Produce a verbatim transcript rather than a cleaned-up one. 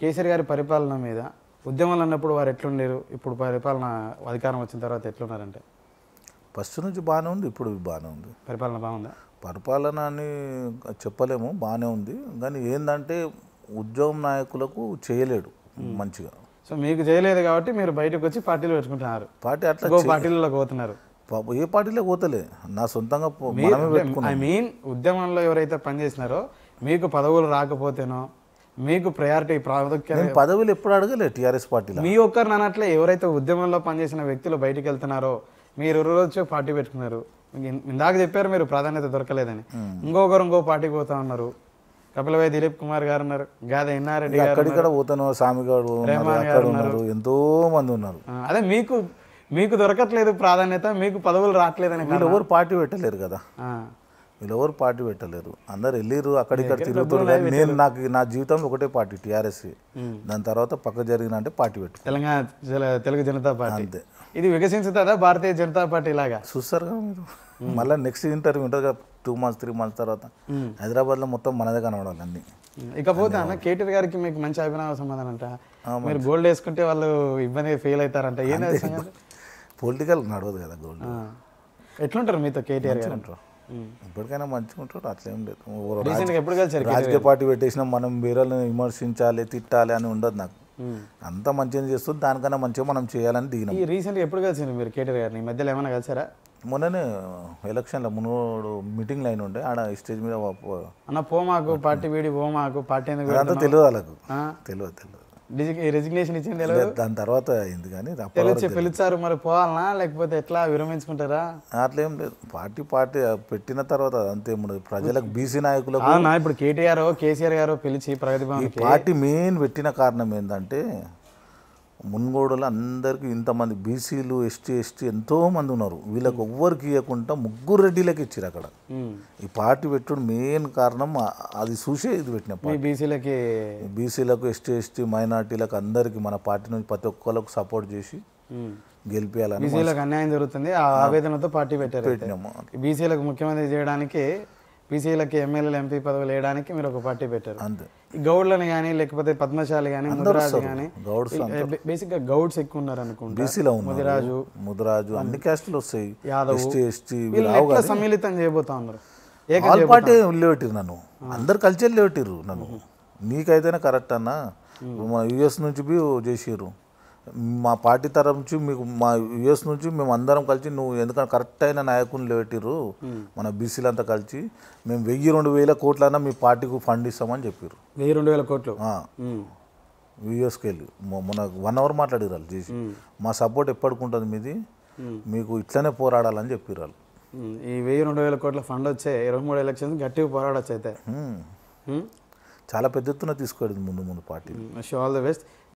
కేసీఆర్ గారి పరిపాలన మీద ఉద్యమాలు అన్నప్పుడు వారు ఎట్లా ఉన్నారు ఇప్పుడు పరిపాలన అధికారం వచ్చిన తర్వాత ఎట్లా ఉన్నారంటే ఫస్ట్ నుంచి బానే ఉంది ఇప్పుడు బానే ఉంది పరిపాలన బాగుందా పరిపాలన అని చెప్పలేము బానే ఉంది కానీ ఏందంటే ఉద్యోగం నాయకులకు చేయలేడు మంచిగా సో మీకు చేయలేదు కాబట్టి మీరు బయటికి వచ్చి పార్టీలు పెట్టుకుంటారు పార్టీ అట్లా గో పార్టీలలోకి పోతున్నారు ఏ పార్టీలోకి పోతలే నా సొంతంగా మనమే పెట్టుకున్నాం ఐ మీన్ ఉద్యమంలో ఎవరైతే పని చేసినారో మీకు పదవులు రాకపోతేనో మీకు ప్రయారిటీ ప్రాధాన్యత పదవులు ఎప్పుడు అడగలే టీఆర్ఎస్ పార్టీలో మీ ఒక్కరు నానట్లే ఎవరైతే ఉద్యమంలో పనిచేసిన వ్యక్తులు బయటికి వెళ్తున్నారో మీరు రోజు పార్టీ పెట్టుకున్నారు ఇందాక చెప్పారు మీరు ప్రాధాన్యత దొరకలేదని ఇంకొకరు ఇంకో పార్టీకి పోతా ఉన్నారు కపిలవై దిలీప్ కుమార్ గారు ఉన్నారు గాద ఎన్నారెడ్డి గారు అక్కడిక్కడ పోతాను సామిగాడు ఉన్నారు ఎంతో మంది ఉన్నారు అదే మీకు మీకు దొరకట్లేదు ప్రాధాన్యత మీకు పదవులు రావట్లేదని వీళ్ళు ఎవరు పార్టీ పెట్టలేరు కదా వీళ్ళు ఎవరు పార్టీ పెట్టలేరు అందరు వెళ్ళిరు అక్కడిక్కడ తిరుగుతున్నారు నేను నాకు నా జీవితంలో ఒకటే పార్టీ టీఆర్ఎస్ దాని తర్వాత పక్క జరిగిన అంటే పార్టీ పెట్టు తెలంగాణ తెలుగు జనతా పార్టీ అంతే ఇది వికసించుతుందా భారతీయ జనతా పార్టీ లాగా చూస్తారు కదా మీరు మళ్ళీ నెక్స్ట్ ఇంటర్వ్యూ ఉంటుంది కదా టూ మంత్స్ త్రీ మంత్స్ తర్వాత హైదరాబాద్లో మొత్తం మనదే కనబడాలి అన్ని ఇకపోతే అన్న కేటీఆర్ గారికి మీకు మంచి అభినవ సమాధానం అంట మీరు గోల్డ్ వేసుకుంటే వాళ్ళు ఇబ్బంది ఫెయిల్ అవుతారంట ఏం పొలిటికల్ నడవదు కదా గోల్డ్ ఎట్లుంటారు మీతో కేటీఆర్ గారు అంటారు ఎప్పటికైనా మంచిగా ఉంటాడు అట్లేం లేదు రాజకీయ పార్టీ పెట్టేసినా మనం వేరేళ్ళని విమర్శించాలి తిట్టాలి అని ఉండదు నాకు అంతా మంచిగా చేస్తుంది దానికన్నా మంచిగా మనం చేయాలని దిగినాం రీసెంట్గా ఎప్పుడు కలిసారు మీరు కేటీఆర్ గారిని ఈ మధ్యలో ఏమైనా కలిసారా మొన్ననే ఎలక్షన్లో మునోడు మీటింగ్ లైన్ ఉండే ఆడ స్టేజ్ మీద అన్న పోమాకు పార్టీ వీడి పోమాకు పార్టీ అంతా తెలియదు వాళ్ళకు తెలియదు తెలియదు రెసిగ్నేషన్ ఇచ్చింది దాని తర్వాత అయింది కానీ పిలిచారు మరి పోవాలనా లేకపోతే ఎట్లా విరమించుకుంటారా అట్లేం లేదు పార్టీ పార్టీ పెట్టిన తర్వాత అంతేముండదు ప్రజలకు బీసీ నాయకులకు ఇప్పుడు కేటీఆర్ కేసీఆర్ గారు పిలిచి ప్రగతి పార్టీ మెయిన్ పెట్టిన కారణం ఏంటంటే మున్గోడులో అందరికీ ఇంతమంది బీసీలు ఎస్టీ ఎస్టీ ఎంతోమంది ఉన్నారు వీళ్ళకి ఎవ్వరికి ఇవ్వకుండా ముగ్గురు రెడ్డిలకి ఇచ్చారు అక్కడ ఈ పార్టీ పెట్టుడు మెయిన్ కారణం అది చూసే ఇది పెట్టిన బీసీలకి బీసీలకు ఎస్టీ ఎస్టీ మైనార్టీలకు అందరికీ మన పార్టీ నుంచి ప్రతి ఒక్కళ్ళకు సపోర్ట్ చేసి గెలిపేయాలని బీసీలకు అన్యాయం జరుగుతుంది ఆ ఆవేదనతో పార్టీ పెట్టారు పెట్టినాము బీసీలకు ముఖ్యమంత్రి చేయడానికి బీసీలకు ఎమ్మెల్యేలు ఎంపీ పదవులు వేయడానికి మీరు ఒక పార్టీ పెట్టారు అంతే గౌడ్లని కానీ లేకపోతే పద్మశాలి కానీ ముదిరాజు కానీ గౌడ్స్ బేసిక్గా గౌడ్స్ ఎక్కువ ఉన్నారు అనుకుంటా బీసీలో ముదిరాజు ముదిరాజు అన్ని క్యాస్టులు వస్తాయి యాదవ్ ఎస్టీ ఎస్టీ వీళ్ళు సమ్మిళితం చేయబోతా ఉన్నారు ఆల్ పార్టీ లేవట్టిరు నన్ను అందరు కల్చర్ లేవట్టిరు నన్ను నీకైతేనే కరెక్ట్ అన్న మా యూఎస్ నుంచి బి చేసిర్రు మా పార్టీ తరఫు నుంచి మీకు మా యూఎస్ నుంచి మేము అందరం కలిసి నువ్వు ఎందుకంటే కరెక్ట్ అయిన నాయకులు పెట్టిర్రు మన బీసీలు అంతా కలిసి మేము వెయ్యి రెండు వేల కోట్లన్నా మీ పార్టీకి ఫండ్ ఇస్తామని చెప్పారు వెయ్యి రెండు వేల కోట్లు యూఎస్కి వెళ్ళి మన వన్ అవర్ మాట్లాడారు వాళ్ళు చేసి మా సపోర్ట్ ఎప్పటికుంటుంది మీది మీకు ఇట్లనే పోరాడాలని చెప్పారు వాళ్ళు ఈ వెయ్యి రెండు వేల కోట్ల ఫండ్ వచ్చే ఇరవై మూడు ఎలక్షన్స్ గట్టిగా పోరాడొచ్చు అయితే చాలా పెద్ద ఎత్తున తీసుకోలేదు ముందు ముందు party show all the best